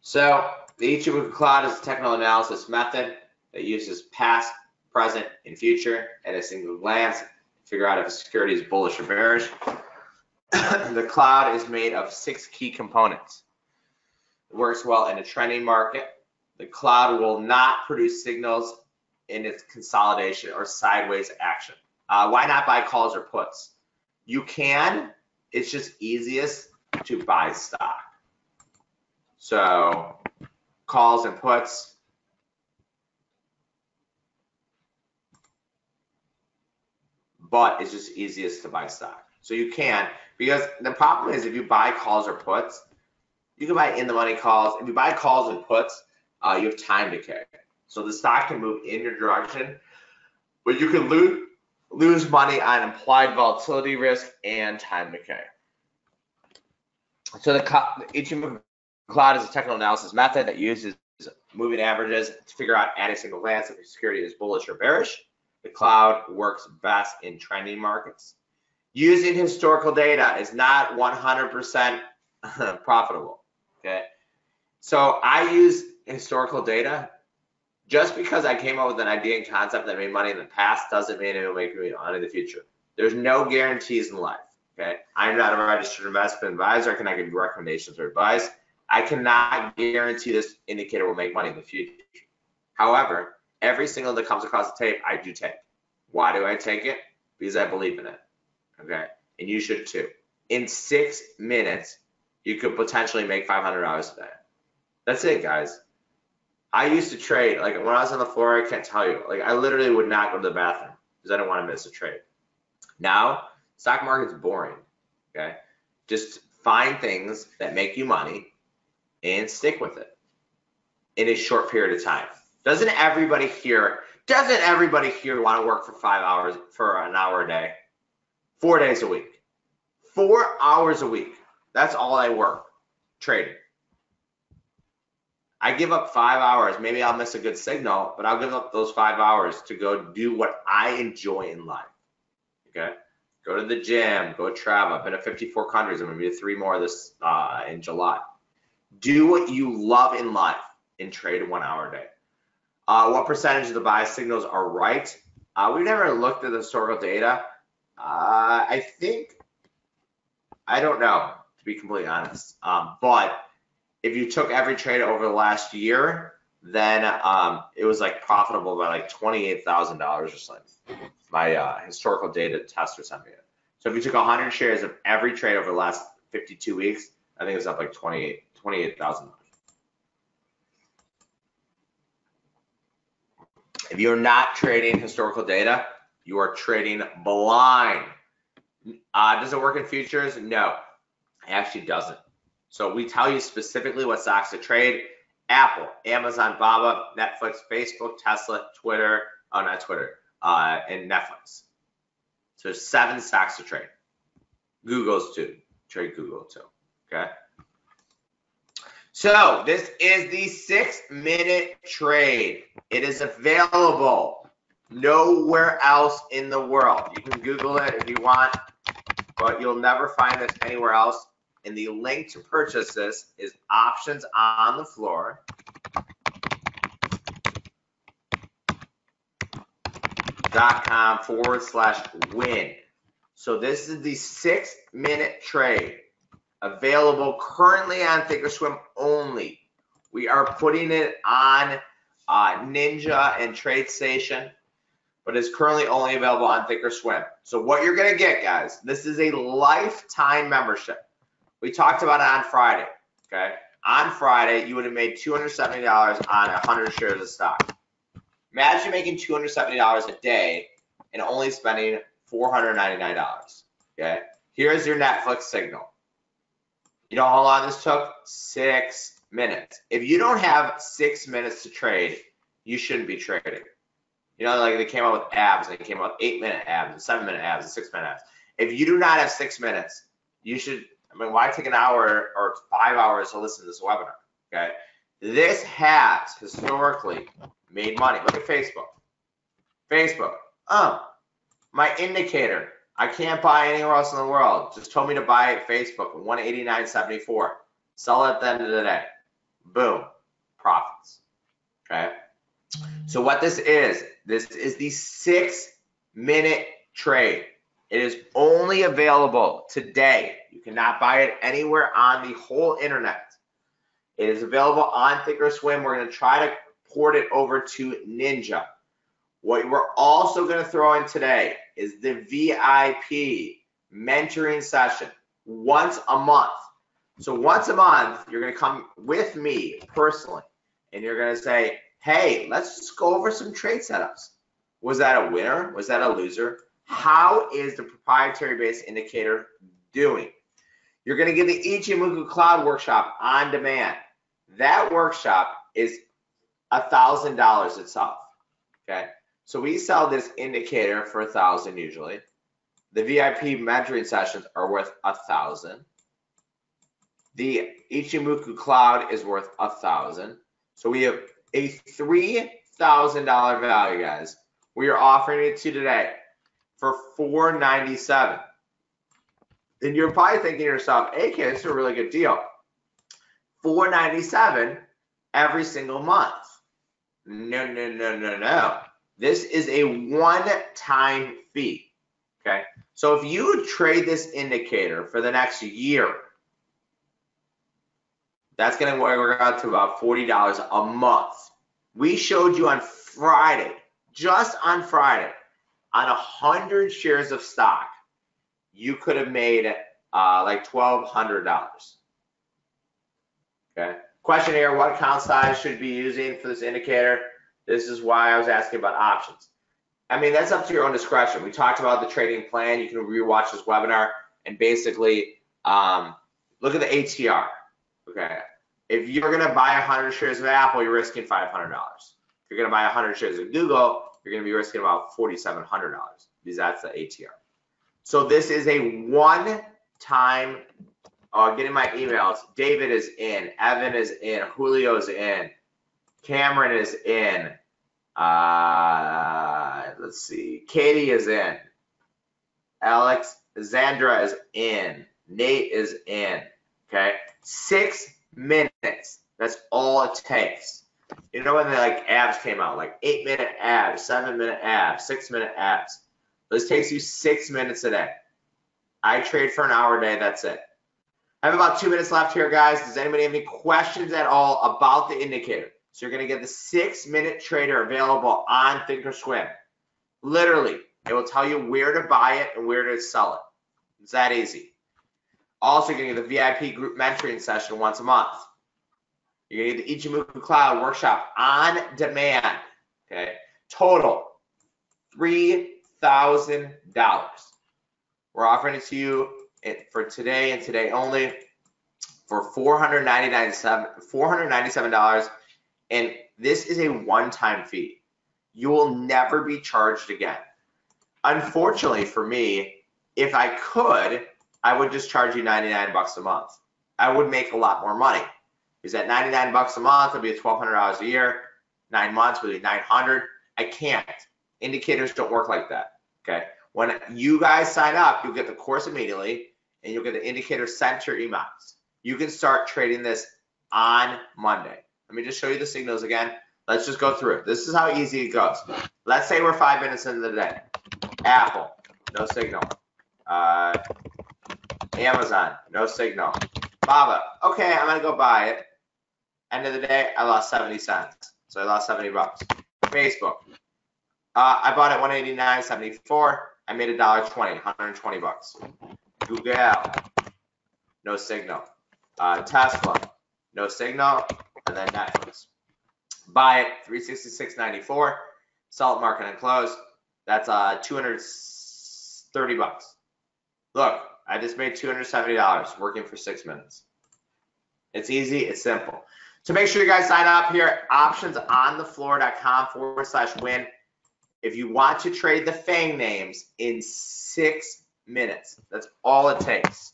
So the Ichimoku Cloud is a technical analysis method that uses past, present, and future at a single glance to figure out if a security is bullish or bearish. The cloud is made of six key components. It works well in a trending market. The cloud will not produce signals in its consolidation or sideways action. Uh, why not buy calls or puts? You can, it's just easiest to buy stock. So calls and puts. But it's just easiest to buy stock. So you can, because the problem is if you buy calls or puts, you can buy in the money calls. If you buy calls and puts, uh, you have time decay. So the stock can move in your direction, but you can lose, lose money on implied volatility risk and time decay. So the, the Ichimoku Cloud is a technical analysis method that uses moving averages to figure out at a single glance if a security is bullish or bearish. The cloud works best in trending markets. Using historical data is not one hundred percent profitable, okay? So I use historical data. Just because I came up with an idea and concept that made money in the past doesn't mean it will make me money in the future. There's no guarantees in life, okay? I'm not a registered investment advisor. I cannot give you recommendations or advice. I cannot guarantee this indicator will make money in the future. However, every single that comes across the tape, I do take. Why do I take it? Because I believe in it, okay? And you should too. In six minutes, you could potentially make five hundred dollars today. That's it, guys. I used to trade, like when I was on the floor, I can't tell you. Like I literally would not go to the bathroom because I didn't want to miss a trade. Now, stock market's boring, okay? Just find things that make you money and stick with it in a short period of time. Doesn't everybody here, doesn't everybody here want to work for five hours, for an hour a day, four days a week, four hours a week? That's all I work, trading. I give up five hours. Maybe I'll miss a good signal, but I'll give up those five hours to go do what I enjoy in life, okay? Go to the gym, go travel. I've been to fifty-four countries. I'm gonna be to three more this uh, in July. Do what you love in life and trade one hour a day. Uh, what percentage of the buy signals are right? Uh, we've never looked at the historical data. Uh, I think, I don't know, to be completely honest. Um, but if you took every trade over the last year, then um, it was like profitable by like twenty-eight thousand dollars or something. My uh, historical data tester sent me it. So if you took one hundred shares of every trade over the last fifty-two weeks, I think it was up like twenty-eight thousand dollars. If you're not trading historical data, you are trading blind. Uh, does it work in futures? No, it actually doesn't. So we tell you specifically what stocks to trade. Apple, Amazon, Baba, Netflix, Facebook, Tesla, Twitter, oh, not Twitter, uh, and Netflix. So there's seven stocks to trade. Google's too, trade Google too, okay? So this is the six minute trade. It is available nowhere else in the world. You can Google it if you want, but you'll never find this anywhere else. And the link to purchase this is options on the floor dot com forward slash win. So this is the six minute trade. Available currently on Thinkorswim only. We are putting it on uh, Ninja and TradeStation, but it's currently only available on Thinkorswim. So what you're gonna get, guys, this is a lifetime membership. We talked about it on Friday, okay? On Friday, you would have made two hundred seventy dollars on one hundred shares of stock. Imagine making two hundred seventy dollars a day and only spending four hundred ninety-nine dollars, okay? Here's your Netflix signal. You know how long this took? Six minutes. If you don't have six minutes to trade, you shouldn't be trading. You know, like they came out with abs, and they came out with eight minute abs, and seven minute abs, and six minute abs. If you do not have six minutes, you should, I mean, why take an hour or five hours to listen to this webinar, okay? This has historically made money. Look at Facebook. Facebook, oh, my indicator. I can't buy anywhere else in the world. Just told me to buy at Facebook at one eighty-nine seventy-four. Sell it at the end of the day. Boom, profits, okay? So what this is, this is the six minute trade. It is only available today. You cannot buy it anywhere on the whole internet. It is available on Thinkorswim. We're gonna try to port it over to Ninja. What we're also gonna throw in today is the V I P mentoring session once a month. So once a month, you're going to come with me personally, and you're going to say, hey, let's just go over some trade setups. Was that a winner? Was that a loser? How is the proprietary based indicator doing? You're going to give the Ichimoku Cloud Workshop on demand. That workshop is one thousand dollars itself, okay? So we sell this indicator for one thousand dollars usually. The V I P mentoring sessions are worth one thousand dollars. The Ichimoku Cloud is worth one thousand dollars. So we have a three thousand dollar value, guys. We are offering it to you today for four ninety-seven. And you're probably thinking to yourself, hey, okay, it's a really good deal. four ninety-seven every single month. No, no, no, no, no. This is a one-time fee, okay? So if you trade this indicator for the next year, that's gonna work out to about forty dollars a month. We showed you on Friday, just on Friday, on one hundred shares of stock, you could have made uh, like twelve hundred dollars, okay? Question here, what account size should be using for this indicator? This is why I was asking about options. I mean, that's up to your own discretion. We talked about the trading plan. You can rewatch this webinar and basically um, look at the A T R, okay? If you're gonna buy one hundred shares of Apple, you're risking five hundred dollars. If you're gonna buy one hundred shares of Google, you're gonna be risking about forty-seven hundred dollars because that's the A T R. So this is a one-time, uh, getting my emails. David is in, Evan is in, Julio's in, Cameron is in, uh, let's see, Katie is in, Alex, Zandra is in, Nate is in, okay? Six minutes, that's all it takes. You know when the like abs came out, like eight minute abs, seven minute abs, six minute abs. This takes you six minutes a day. I trade for an hour a day, that's it. I have about two minutes left here, guys. Does anybody have any questions at all about the indicator? So you're gonna get the six minute trader available on Thinkorswim. Literally, it will tell you where to buy it and where to sell it. It's that easy. Also, you're gonna get the V I P group mentoring session once a month. You're gonna get the Ichimoku Cloud Workshop on demand, okay? Total, three thousand dollars. We're offering it to you for today and today only for four hundred ninety-seven dollars. And this is a one-time fee. You will never be charged again. Unfortunately for me, if I could, I would just charge you ninety-nine bucks a month. I would make a lot more money. Because at ninety-nine bucks a month, it'd be twelve hundred dollars a year. Nine months would be nine hundred dollars. I can't. Indicators don't work like that, okay? When you guys sign up, you'll get the course immediately, and you'll get the indicator sent to your emails. You can start trading this on Monday. Let me just show you the signals again. Let's just go through it. This is how easy it goes. Let's say we're five minutes into the day. Apple, no signal. Uh, Amazon, no signal. Baba, okay, I'm gonna go buy it. End of the day, I lost seventy cents. So I lost seventy bucks. Facebook, uh, I bought it one eighty-nine seventy-four. I made a dollar twenty, one hundred twenty bucks. Google, no signal. Uh, Tesla, no signal. And then Netflix. Buy it, three sixty-six ninety-four. Sell it, market, and close. That's uh, two hundred thirty bucks. Look, I just made two hundred seventy dollars working for six minutes. It's easy, it's simple. So make sure you guys sign up here at optionsonthefloor.com forward slash win. If you want to trade the FANG names in six minutes, that's all it takes.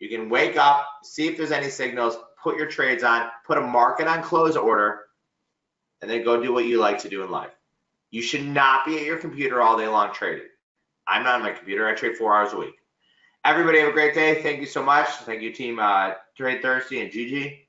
You can wake up, see if there's any signals, put your trades on, put a market on close order, and then go do what you like to do in life. You should not be at your computer all day long trading. I'm not on my computer, I trade four hours a week. Everybody have a great day, thank you so much. Thank you team uh, TradeThirsty and Gigi.